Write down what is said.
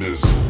Smizzle.